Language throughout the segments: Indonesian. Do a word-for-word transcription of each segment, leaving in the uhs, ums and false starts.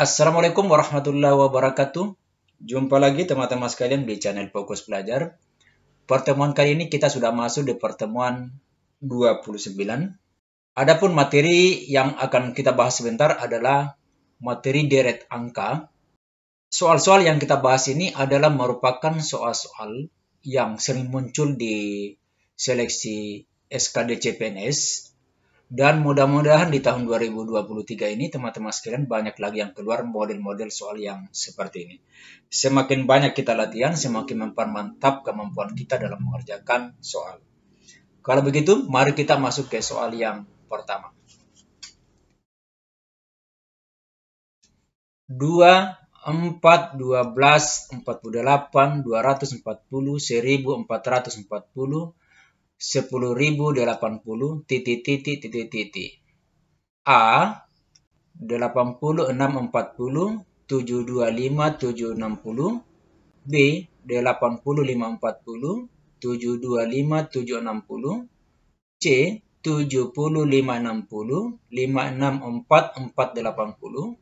Assalamualaikum warahmatullahi wabarakatuh. Jumpa lagi teman-teman sekalian di channel Fokus Belajar. Pertemuan kali ini kita sudah masuk di pertemuan dua puluh sembilan. Adapun materi yang akan kita bahas sebentar adalah materi deret angka. Soal-soal yang kita bahas ini adalah merupakan soal-soal yang sering muncul di seleksi S K D C P N S. Dan mudah-mudahan di tahun dua ribu dua puluh tiga ini teman-teman sekalian banyak lagi yang keluar model-model soal yang seperti ini. Semakin banyak kita latihan, semakin mempermantap kemampuan kita dalam mengerjakan soal. Kalau begitu, mari kita masuk ke soal yang pertama. dua, empat, dua belas, empat puluh delapan, dua ratus empat puluh, seribu empat ratus empat puluh. sepuluh ribu delapan puluh titik titik titik titik A delapan puluh enam empat puluh tujuh dua lima tujuh enam nol B delapan puluh lima empat puluh tujuh dua lima tujuh enam nol C tujuh puluh lima enam nol lima enam empat empat delapan nol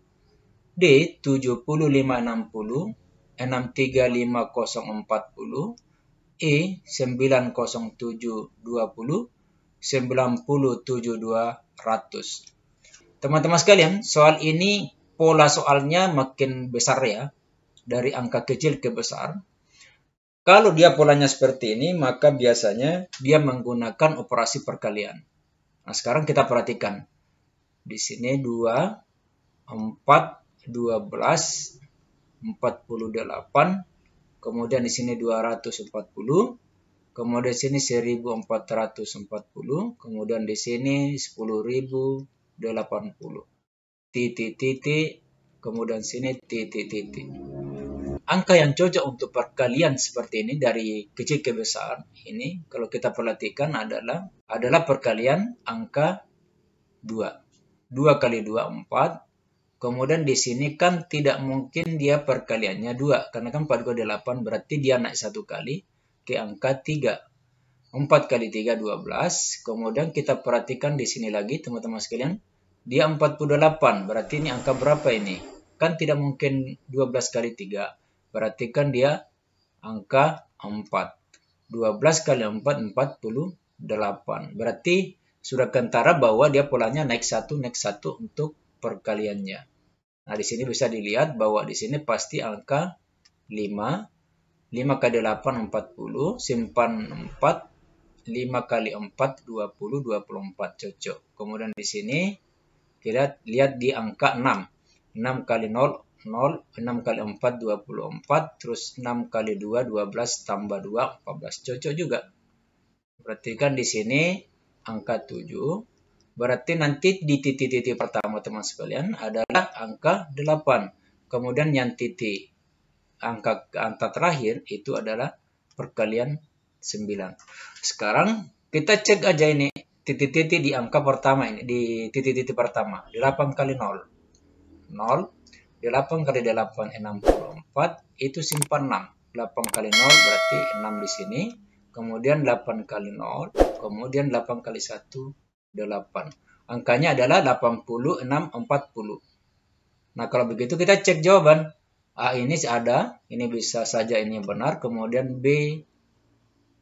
D tujuh puluh lima enam nol enam tiga lima nol empat nol E sembilan nol tujuh dua nol sembilan nol tujuh dua nol nol. Teman-teman sekalian, soal ini pola soalnya makin besar ya, dari angka kecil ke besar. Kalau dia polanya seperti ini, maka biasanya dia menggunakan operasi perkalian. Nah, sekarang kita perhatikan. Di sini dua, empat, dua belas, empat puluh delapan. Kemudian di sini dua ratus empat puluh, kemudian di sini seribu empat ratus empat puluh, kemudian di sini sepuluh ribu delapan puluh. Titik titik, kemudian sini titik titik. Angka yang cocok untuk perkalian seperti ini dari kecil ke besar ini kalau kita perhatikan adalah adalah perkalian angka dua. dua kali dua empat. Kemudian di sini kan tidak mungkin dia perkaliannya dua. Karena kan empat kali delapan berarti dia naik satu kali ke angka tiga. empat kali tiga, dua belas. Kemudian kita perhatikan di sini lagi teman-teman sekalian. Dia empat puluh delapan. Berarti ini angka berapa ini? Kan tidak mungkin dua belas kali tiga. Berarti kan dia angka empat. dua belas kali empat, empat puluh delapan. Berarti sudah kentara bahwa dia polanya naik satu, naik satu untuk perkaliannya. Nah, di sini bisa dilihat bahwa di sini pasti angka lima. lima kali delapan empat puluh, simpan empat, lima kali empat dua puluh, dua puluh empat cocok. Kemudian di sini kita lihat di angka enam. enam kali nol nol, enam kali empat dua puluh empat, terus enam kali dua dua belas, tambah dua empat belas cocok juga. Berarti kan di sini angka tujuh. Berarti nanti di titik-titik pertama teman sekalian adalah angka delapan. Kemudian yang titik angka, angka terakhir itu adalah perkalian sembilan. Sekarang kita cek aja ini titik-titik di angka pertama ini. Di titik-titik pertama. delapan kali nol. nol. delapan kali delapan enam puluh empat. Itu simpan enam. delapan kali nol berarti enam di sini. Kemudian delapan kali nol. Kemudian delapan kali satu. delapan. Angkanya adalah delapan puluh enam, empat puluh. Nah, kalau begitu kita cek jawaban. A ini ada, ini bisa saja ini benar. Kemudian B,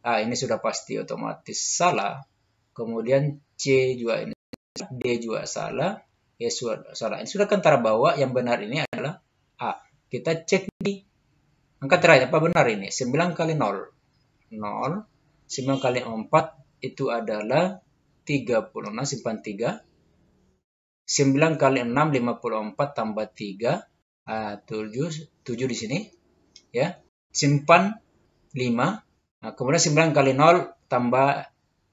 A ini sudah pasti otomatis salah. Kemudian C juga ini, D juga salah. E sudah salah. Ini sudah kentara bahwa yang benar ini adalah A. Kita cek di angka terakhir, apa benar ini? sembilan kali nol. nol. sembilan kali empat itu adalah tiga puluh enam, simpan tiga. sembilan kali enam, lima puluh empat, tambah tiga. tujuh, tujuh di sini. Ya. Simpan lima. Nah, kemudian sembilan kali nol, tambah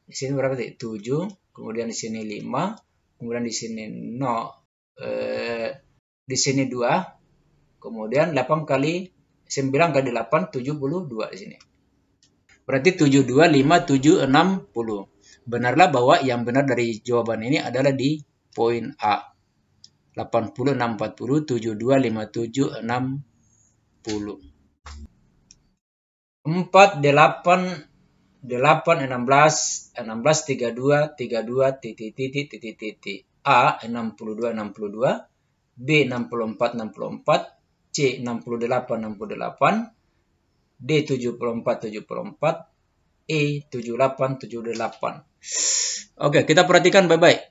di sini berapa sih? tujuh. Kemudian di sini lima. Kemudian di sini nol. Eh, di sini dua. Kemudian delapan kali sembilan kali delapan, tujuh puluh dua di sini. Berarti tujuh puluh dua, lima, tujuh, enam puluh. Benarlah bahwa yang benar dari jawaban ini adalah di poin A. delapan puluh, enam puluh empat, tujuh puluh dua, lima puluh tujuh, enam puluh. empat, delapan, delapan, enam belas, enam belas, tiga puluh dua, tiga puluh dua, titik, titik, titik, titik. A, enam puluh dua, enam puluh dua. B enam puluh empat enam puluh empat, C enam puluh delapan enam puluh delapan, D tujuh puluh empat tujuh puluh empat, E tujuh puluh delapan tujuh puluh delapan. Oke, kita perhatikan baik-baik.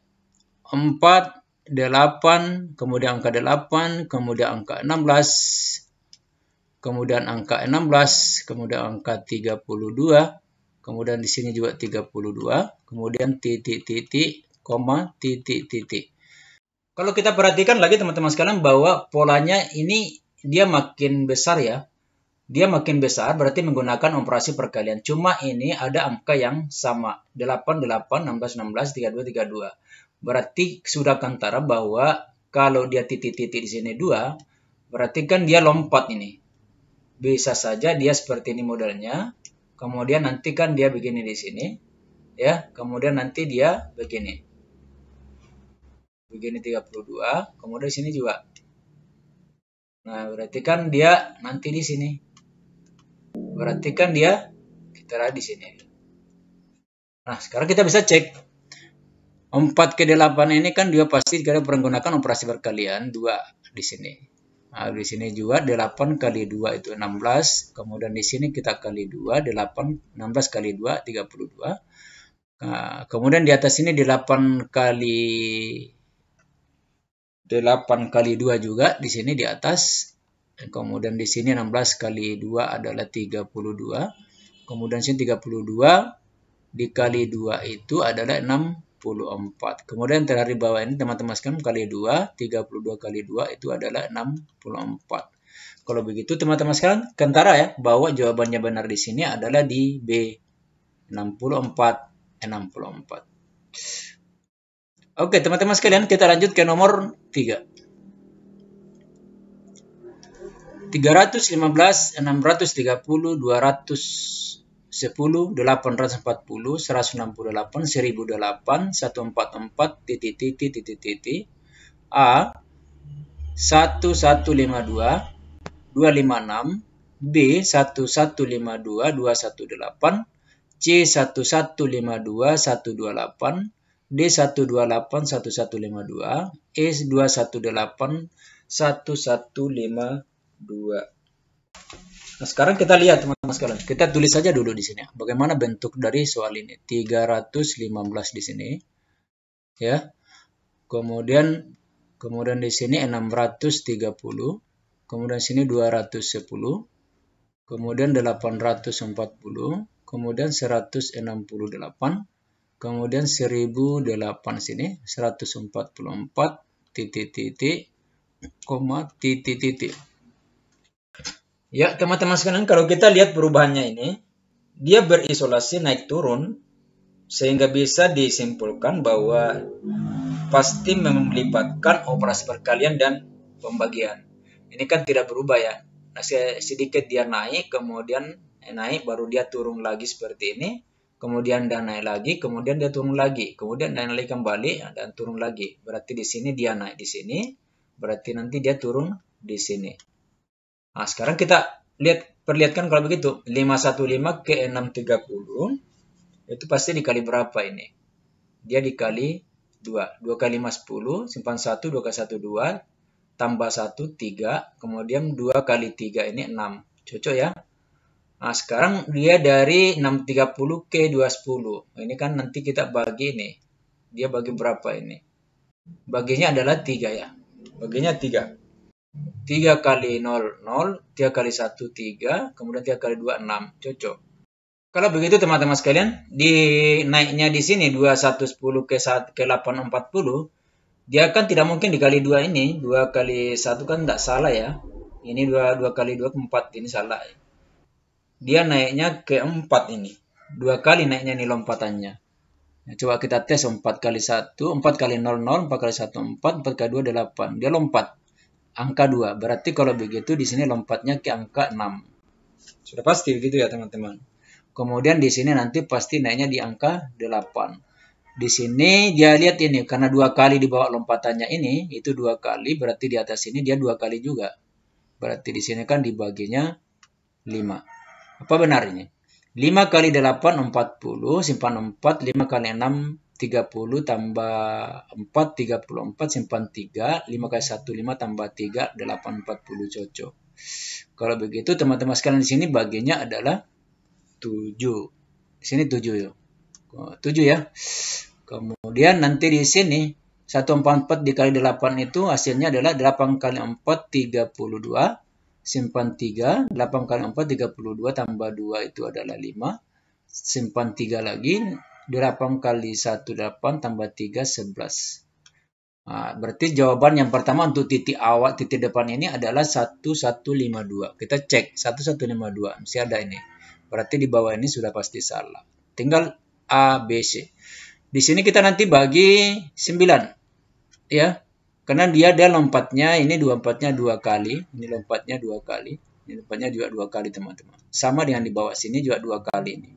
empat, delapan, kemudian angka delapan, kemudian angka enam belas, kemudian angka enam belas, kemudian angka tiga puluh dua, kemudian di sini juga tiga puluh dua, kemudian titik titik koma titik titik. Kalau kita perhatikan lagi teman-teman sekalian bahwa polanya ini dia makin besar ya. Dia makin besar berarti menggunakan operasi perkalian. Cuma ini ada angka yang sama. delapan, delapan, enam belas, enam belas, tiga puluh dua, tiga puluh dua. Berarti sudah kantara bahwa kalau dia titik-titik di sini dua, berarti kan dia lompat ini. Bisa saja dia seperti ini modelnya. Kemudian nanti kan dia begini di sini. Ya, kemudian nanti dia begini. Begini tiga puluh dua, kemudian di sini juga. Nah, berarti kan dia nanti di sini. Berarti kan dia kita lihat di sini. Nah, sekarang kita bisa cek empat ke delapan ini kan dia pasti karena menggunakan operasi perkalian dua di sini. Nah, di sini juga delapan kali dua itu enam belas, kemudian di sini kita kali dua, delapan, enam belas kali dua tiga puluh dua. Nah, kemudian di atas ini delapan kali delapan kali dua juga di sini di atas. Kemudian di sini enam belas kali dua adalah tiga puluh dua. Kemudian di sini tiga puluh dua dikali dua itu adalah enam puluh empat. Kemudian dari bawah ini teman-teman sekalian kali dua, tiga puluh dua kali dua itu adalah enam puluh empat. Kalau begitu teman-teman sekalian kentara ya bahwa jawabannya benar di sini adalah di B enam puluh empat enam puluh empat. Oke teman-teman sekalian kita lanjut ke nomor tiga. tiga ratus lima belas, enam ratus tiga puluh, dua ratus sepuluh, delapan ratus empat puluh, seratus enam puluh delapan, seribu delapan, satu ratus empat puluh empat, titik, titik, titik, titik, A, seribu seratus lima puluh dua, dua ratus lima puluh enam, B, seribu seratus lima puluh dua, dua ratus delapan belas, C, seribu seratus lima puluh dua, seratus dua puluh delapan, D, seratus dua puluh delapan, seribu seratus lima puluh dua, E, dua ratus delapan belas, seribu seratus lima puluh dua. Nah, sekarang kita lihat teman-teman sekalian. Kita tulis saja dulu di sini. Bagaimana bentuk dari soal ini? tiga ratus lima belas di sini. Ya. Kemudian kemudian di sini enam ratus tiga puluh, kemudian di sini dua ratus sepuluh, kemudian delapan ratus empat puluh, kemudian seratus enam puluh delapan, kemudian seribu delapan sini, seratus empat puluh empat titik titik koma titik titik. Ya, teman-teman sekalian, kalau kita lihat perubahannya ini, dia berisolasi naik turun, sehingga bisa disimpulkan bahwa pasti melibatkan operasi perkalian dan pembagian. Ini kan tidak berubah ya. Nah, sedikit dia naik, kemudian naik, baru dia turun lagi seperti ini, kemudian dia naik lagi, kemudian dia turun lagi, kemudian dia naik kembali, dan turun lagi. Berarti di sini dia naik di sini, berarti nanti dia turun di sini. Nah, sekarang kita lihat, perlihatkan kalau begitu. lima ratus lima belas ke enam ratus tiga puluh, itu pasti dikali berapa ini? Dia dikali dua. dua kali lima, sepuluh, simpan satu, dua kali satu, dua, tambah satu, tiga, kemudian dua kali tiga ini enam. Cocok ya? Nah, sekarang dia dari enam ratus tiga puluh ke dua ratus sepuluh. Ini kan nanti kita bagi ini. Dia bagi berapa ini? Baginya adalah tiga ya. Baginya tiga. tiga kali nol, nol, tiga kali satu, tiga, kemudian tiga kali dua, enam. Cocok. Kalau begitu teman-teman sekalian, di naiknya di sini dua ratus sepuluh ke delapan ratus empat puluh, dia kan tidak mungkin dikali dua ini, dua kali satu kan tidak salah ya. Ini dua, dua kali dua, empat, ini salah. Dia naiknya ke empat ini. dua kali naiknya ini lompatannya. Nah, coba kita tes empat kali satu, empat kali nol, nol, empat kali satu, empat, empat kali dua, delapan. Dia lompat. Angka dua, berarti kalau begitu di sini lompatnya ke angka enam. Sudah pasti begitu ya teman-teman. Kemudian di sini nanti pasti naiknya di angka delapan. Di sini dia lihat ini, karena dua kali di bawah lompatannya ini, itu dua kali, berarti di atas ini dia dua kali juga. Berarti di sini kan dibaginya lima. Apa benar ini? lima kali delapan, empat puluh, simpan empat, lima kali enam, tiga puluh, tiga puluh tambah empat, tiga puluh empat, simpan tiga, lima kali satu, lima tambah tiga, delapan, empat puluh cocok. Kalau begitu teman-teman sekalian di sini bagiannya adalah tujuh. Di sini tujuh ya. tujuh ya. Kemudian nanti di sini seratus empat puluh empat dikali delapan itu hasilnya adalah delapan kali empat, tiga puluh dua. Simpan tiga, delapan kali empat, tiga puluh dua tambah dua itu adalah lima. Simpan tiga lagi, delapan kali satu, delapan tambah tiga, sebelas. Nah, berarti jawaban yang pertama untuk titik awal, titik depan ini adalah seribu seratus lima puluh dua. Kita cek, seribu seratus lima puluh dua, mesti ada ini. Berarti di bawah ini sudah pasti salah. Tinggal A, B, C. Di sini kita nanti bagi sembilan. Ya, karena dia ada lompatnya, ini lompatnya dua kali, ini lompatnya dua kali, ini lompatnya juga dua kali teman-teman. Sama dengan di bawah sini juga dua kali ini.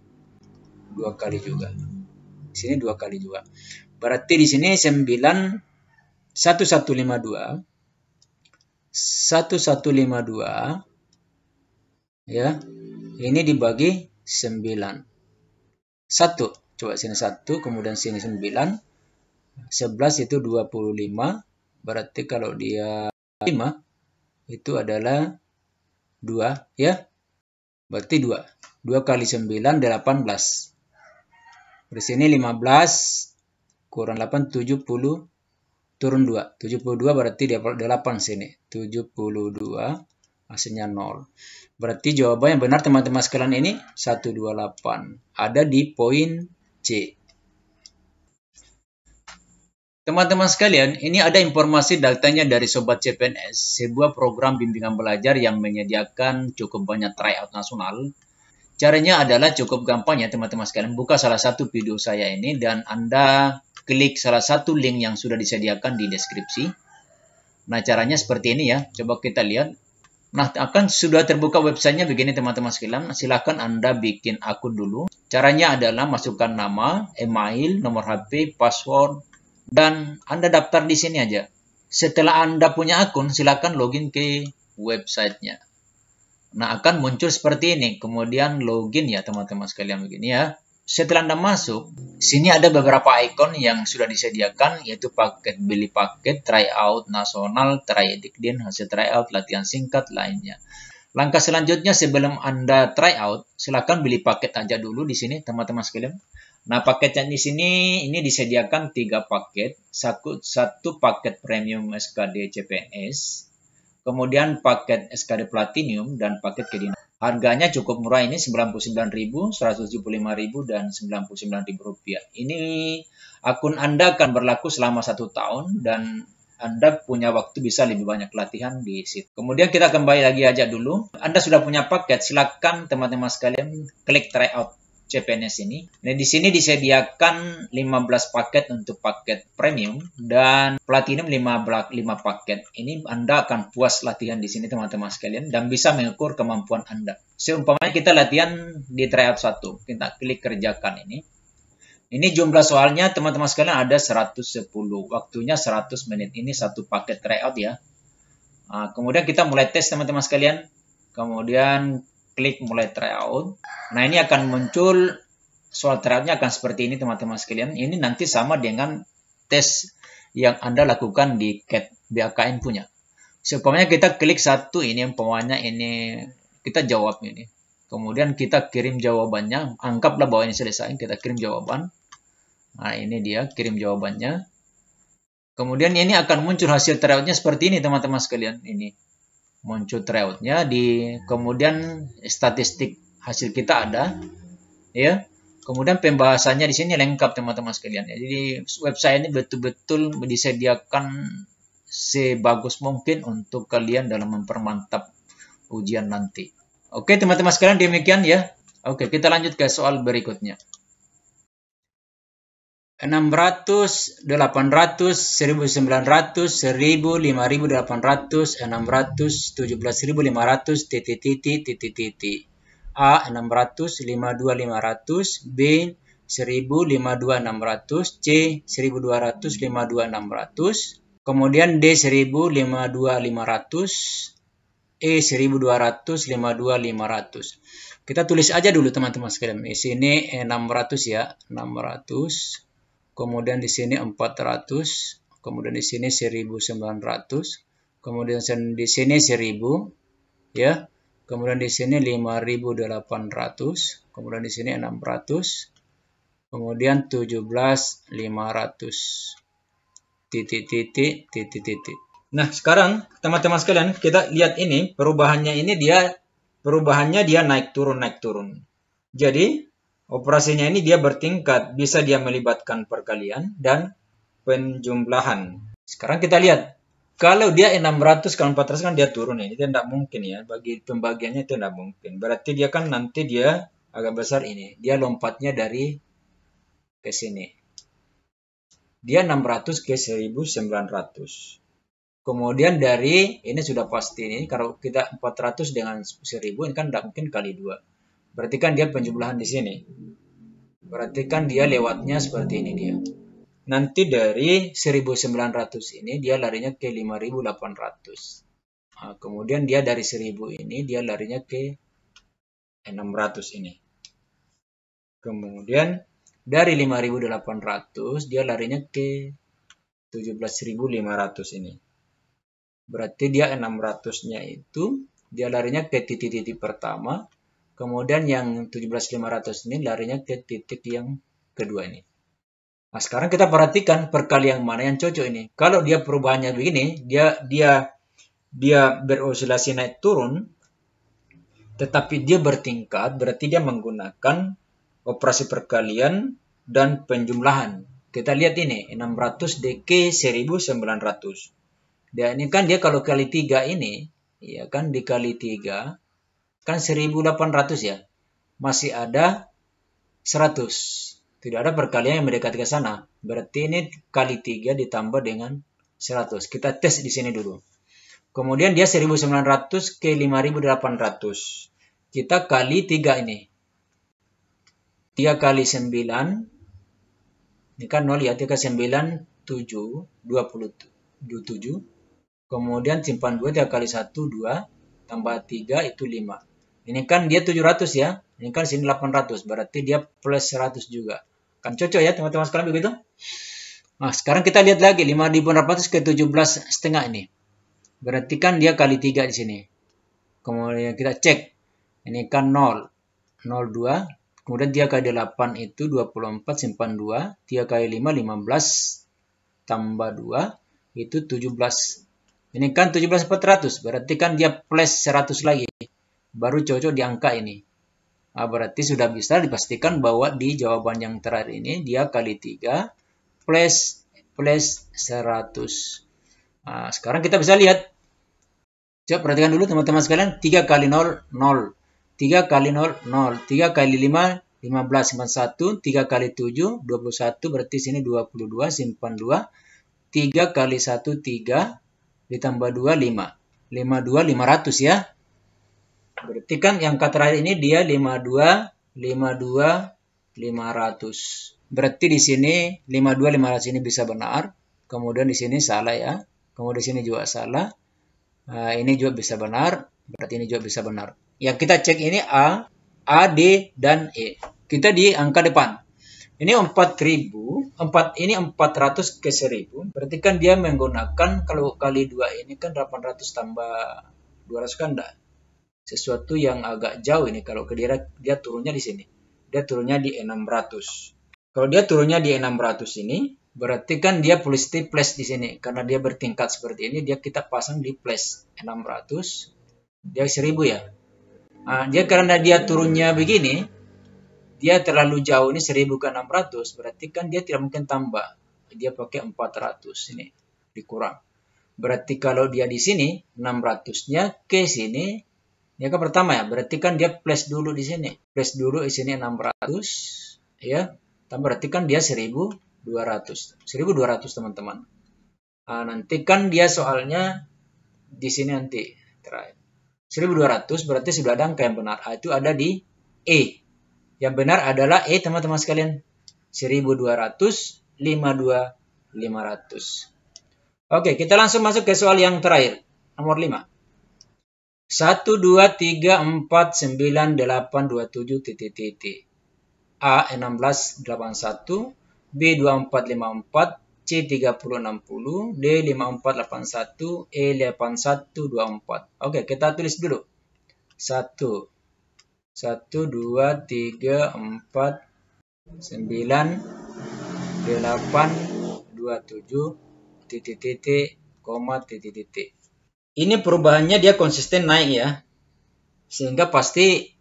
Dua kali juga. Di sini dua kali juga. Berarti di sini sembilan... seribu seratus lima puluh dua, seribu seratus lima puluh dua, ya, ini dibagi sembilan, satu, coba sini satu, kemudian sini sembilan, sebelas itu dua puluh lima, berarti kalau dia lima, itu adalah dua, ya, berarti dua, dua kali sembilan, delapan belas, di sini lima belas, kurang delapan, tujuh puluh, turun dua, tujuh puluh dua berarti dia delapan sini, tujuh puluh dua hasilnya nol. Berarti jawaban yang benar teman-teman sekalian ini seratus dua puluh delapan, ada di poin C. Teman-teman sekalian, ini ada informasi datanya dari Sobat C P N S, sebuah program bimbingan belajar yang menyediakan cukup banyak tryout nasional. Caranya adalah cukup gampang ya teman-teman sekalian, buka salah satu video saya ini dan Anda klik salah satu link yang sudah disediakan di deskripsi. Nah, caranya seperti ini ya. Coba kita lihat. Nah, akan sudah terbuka websitenya begini teman-teman sekalian. Silahkan Anda bikin akun dulu. Caranya adalah masukkan nama, email, nomor H P, password, dan Anda daftar di sini aja. Setelah Anda punya akun, silahkan login ke websitenya. Nah, akan muncul seperti ini. Kemudian login ya teman-teman sekalian begini ya. Setelah Anda masuk, sini ada beberapa ikon yang sudah disediakan, yaitu paket beli paket, tryout nasional, tryedikdin, hasil tryout, latihan singkat, lainnya. Langkah selanjutnya sebelum Anda tryout, silakan beli paket aja dulu di sini, teman-teman sekalian. Nah, paketnya di sini, ini disediakan tiga paket, satu, satu paket premium S K D C P N S, kemudian paket S K D Platinum, dan paket kedinasan. Harganya cukup murah ini sembilan puluh sembilan ribu rupiah, seratus tujuh puluh lima ribu rupiah, dan sembilan puluh sembilan ribu rupiah. Ini akun Anda akan berlaku selama satu tahun dan Anda punya waktu bisa lebih banyak latihan di situ. Kemudian kita kembali lagi aja dulu. Anda sudah punya paket, silakan teman-teman sekalian klik tryout C P N S ini. Nah, di sini disediakan lima belas paket untuk paket premium dan platinum lima belas paket. Ini Anda akan puas latihan di sini teman-teman sekalian dan bisa mengukur kemampuan Anda. Seumpamanya kita latihan di tryout satu, kita klik kerjakan ini. Ini jumlah soalnya teman-teman sekalian ada seratus sepuluh, waktunya seratus menit. Ini satu paket tryout ya. Nah, kemudian kita mulai tes teman-teman sekalian. Kemudian klik mulai tryout. Nah, ini akan muncul soal tryoutnya akan seperti ini teman-teman sekalian. Ini nanti sama dengan tes yang Anda lakukan di C A T B A K M punya. Seumpamanya kita klik satu ini, umpamanya ini kita jawab ini. Kemudian kita kirim jawabannya. Anggaplah bahwa ini selesai, kita kirim jawaban. Nah, ini dia kirim jawabannya. Kemudian ini akan muncul hasil tryoutnya seperti ini teman-teman sekalian. Ini muncul tryoutnya, di kemudian statistik hasil kita ada ya, kemudian pembahasannya di sini lengkap teman-teman sekalian. Jadi website ini betul-betul disediakan sebagus mungkin untuk kalian dalam mempermantap ujian nanti. Oke teman-teman sekalian, demikian ya. Oke, kita lanjut ke soal berikutnya. enam ratus, delapan ratus, seribu sembilan ratus, seribu, lima ribu delapan ratus, enam ratus, tujuh belas ribu lima ratus, titik, titik, titik, titik. A, enam ratus, lima puluh dua ribu lima ratus, B, seribu, lima puluh dua ribu enam ratus, C, seribu dua ratus, lima puluh dua ribu enam ratus, kemudian D, seribu, lima puluh dua ribu lima ratus, E, seribu dua ratus, lima puluh dua ribu lima ratus. Kita tulis aja dulu teman-teman sekalian. Di sini eh, enam ratus ya, enam ratus. kemudian di sini empat ratus, kemudian di sini seribu sembilan ratus, kemudian di sini seribu, ya, kemudian di sini lima ribu delapan ratus, kemudian di sini enam ratus, kemudian tujuh belas ribu lima ratus, titik, titik, titik, titik. Nah, sekarang teman-teman sekalian kita lihat ini perubahannya ini dia perubahannya dia naik turun naik turun. Jadi operasinya ini dia bertingkat, bisa dia melibatkan perkalian dan penjumlahan. Sekarang kita lihat kalau dia enam ratus kalau empat ratus kan dia turun ya. Itu tidak mungkin ya, bagi pembagiannya itu tidak mungkin. Berarti dia kan nanti dia agak besar ini. Dia lompatnya dari ke sini. Dia enam ratus ke seribu sembilan ratus. Kemudian dari, ini sudah pasti ini, kalau kita empat ratus dengan seribu, ini kan tidak mungkin kali dua. Berarti kan dia penjumlahan di sini. Berarti kan dia lewatnya seperti ini dia. Nanti dari seribu sembilan ratus ini, dia larinya ke lima ribu delapan ratus. Nah, kemudian dia dari seribu ini, dia larinya ke enam ratus ini. Kemudian dari lima ribu delapan ratus, dia larinya ke tujuh belas ribu lima ratus ini. Berarti dia enam ratus-nya itu, dia larinya ke titik-titik pertama. Kemudian yang tujuh belas ribu lima ratus ini larinya ke titik yang kedua ini. Nah, sekarang kita perhatikan perkalian mana yang cocok ini. Kalau dia perubahannya begini, dia dia dia berosilasi naik turun, tetapi dia bertingkat, berarti dia menggunakan operasi perkalian dan penjumlahan. Kita lihat ini, enam ratus D K seribu sembilan ratus. Dan ini kan dia kalau kali tiga ini, ya kan dikali tiga, kan seribu delapan ratus ya. Masih ada seratus. Tidak ada perkalian yang mendekati ke sana. Berarti ini kali tiga ditambah dengan seratus. Kita tes di sini dulu. Kemudian dia seribu sembilan ratus ke lima ribu delapan ratus. Kita kali tiga ini. tiga kali sembilan. Ini kan nol ya, tiga kali sembilan, tujuh, dua puluh tujuh. Kemudian simpan dua, tiga kali satu, dua, tambah tiga, itu lima. Ini kan dia tujuh ratus ya, ini kan sini delapan ratus, berarti dia plus seratus juga. Kan cocok ya teman-teman sekarang begitu? Nah, sekarang kita lihat lagi, lima ribu delapan ratus ke tujuh belas setengah ini. Berarti kan dia kali tiga di sini. Kemudian kita cek, ini kan nol, nol, dua, kemudian dia kali delapan itu dua puluh empat, simpan dua, tiga kali lima, lima belas, tambah dua, itu tujuh belas. Ini kan tujuh belas ribu empat ratus, berarti kan dia plus seratus lagi. Baru cocok di angka ini. Nah, berarti sudah bisa dipastikan bahwa di jawaban yang terakhir ini, dia kali tiga plus, plus seratus. Nah, sekarang kita bisa lihat. Coba perhatikan dulu teman-teman sekalian. tiga kali nol, nol. tiga kali nol, nol. tiga kali lima, lima belas, simpan satu. tiga kali tujuh, dua puluh satu. Berarti sini dua puluh dua, simpan dua. tiga kali satu, tiga. Ditambah dua, lima. lima puluh dua, lima ratus ya. Berarti kan yang kata terakhir ini dia lima puluh dua, lima puluh dua, lima ratus. Berarti di sini lima puluh dua, lima ratus ini bisa benar. Kemudian di sini salah ya. Kemudian di sini juga salah. Nah, ini juga bisa benar. Berarti ini juga bisa benar. Yang kita cek ini A, A, D, dan E. Kita di angka depan. Ini empat ribu, empat ini empat ratus ke seribu, berarti kan dia menggunakan kalau kali dua ini kan delapan ratus tambah dua ratus kan enggak. Sesuatu yang agak jauh ini kalau ke dia, dia turunnya di sini. Dia turunnya di enam ratus. Kalau dia turunnya di enam ratus ini, berarti kan dia positif plus di sini karena dia bertingkat seperti ini, dia kita pasang di plus enam ratus, dia seribu ya. Nah, dia karena dia turunnya begini, dia terlalu jauh ini seribu ke enam ratus, berarti kan dia tidak mungkin tambah. Dia pakai empat ratus ini dikurang. Berarti kalau dia di sini enam ratus-nya ke sini, ya kan pertama ya, berarti kan dia plus dulu di sini. Plus dulu di sini enam ratus ya. Tambah berarti kan dia seribu dua ratus. seribu dua ratus teman-teman. Nah, nanti kan dia soalnya di sini nanti terakhir. seribu dua ratus berarti sudah ada angka yang benar. A itu ada di E. Yang benar adalah E teman-teman sekalian. seribu dua ratus, lima puluh dua, lima ratus. Oke, kita langsung masuk ke soal yang terakhir. Nomor lima. satu, dua, tiga, empat, sembilan, delapan, dua puluh tujuh, titik, titik. A, enam belas, delapan puluh satu. B, B dua empat lima empat, C tiga nol enam nol, D lima empat delapan satu, E delapan satu dua empat. Oke, kita tulis dulu. satu, satu, dua, tiga, empat, sembilan, delapan, dua, tujuh, titik, titik, koma, titik, titik. Ini perubahannya dia konsisten naik ya. Sehingga pasti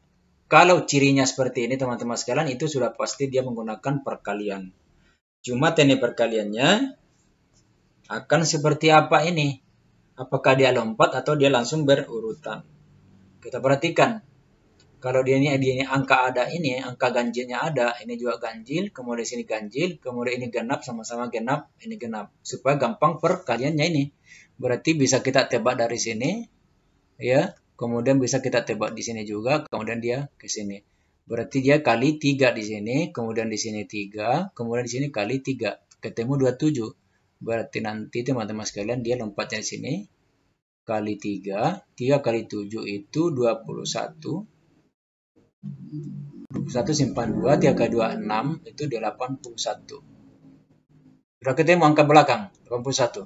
kalau cirinya seperti ini teman-teman sekalian, itu sudah pasti dia menggunakan perkalian. Cuma teknik perkaliannya akan seperti apa ini? Apakah dia lompat atau dia langsung berurutan? Kita perhatikan. Kalau dia ini, dia ini angka ada ini, angka ganjilnya ada, ini juga ganjil, kemudian di sini ganjil, kemudian ini genap, sama-sama genap, ini genap. Supaya gampang perkaliannya ini. Berarti bisa kita tebak dari sini, ya. Kemudian bisa kita tebak di sini juga, kemudian dia ke sini. Berarti dia kali tiga di sini, kemudian di sini tiga, kemudian di sini kali tiga. Ketemu dua puluh tujuh. Berarti nanti teman-teman sekalian dia lompatnya di sini. Kali tiga, tiga kali tujuh itu dua puluh satu. dua puluh satu simpan dua, tiga kali dua, enam, itu delapan puluh satu. Sudah ketemu angka belakang, delapan puluh satu.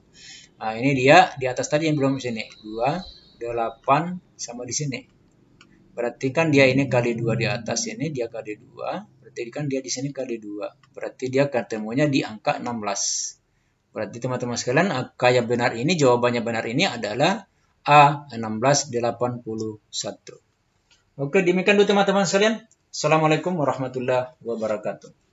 Nah ini dia di atas tadi yang belum di sini. dua, delapan sama di sini. Berarti kan dia ini kali dua di atas ini, dia kali dua. Berarti kan dia di sini kali dua. Berarti dia ketemunya di angka enam belas. Berarti teman-teman sekalian, angka yang benar ini, jawabannya benar ini adalah A, enam belas delapan puluh satu. Oke, demikian dulu teman-teman sekalian. Assalamualaikum warahmatullahi wabarakatuh.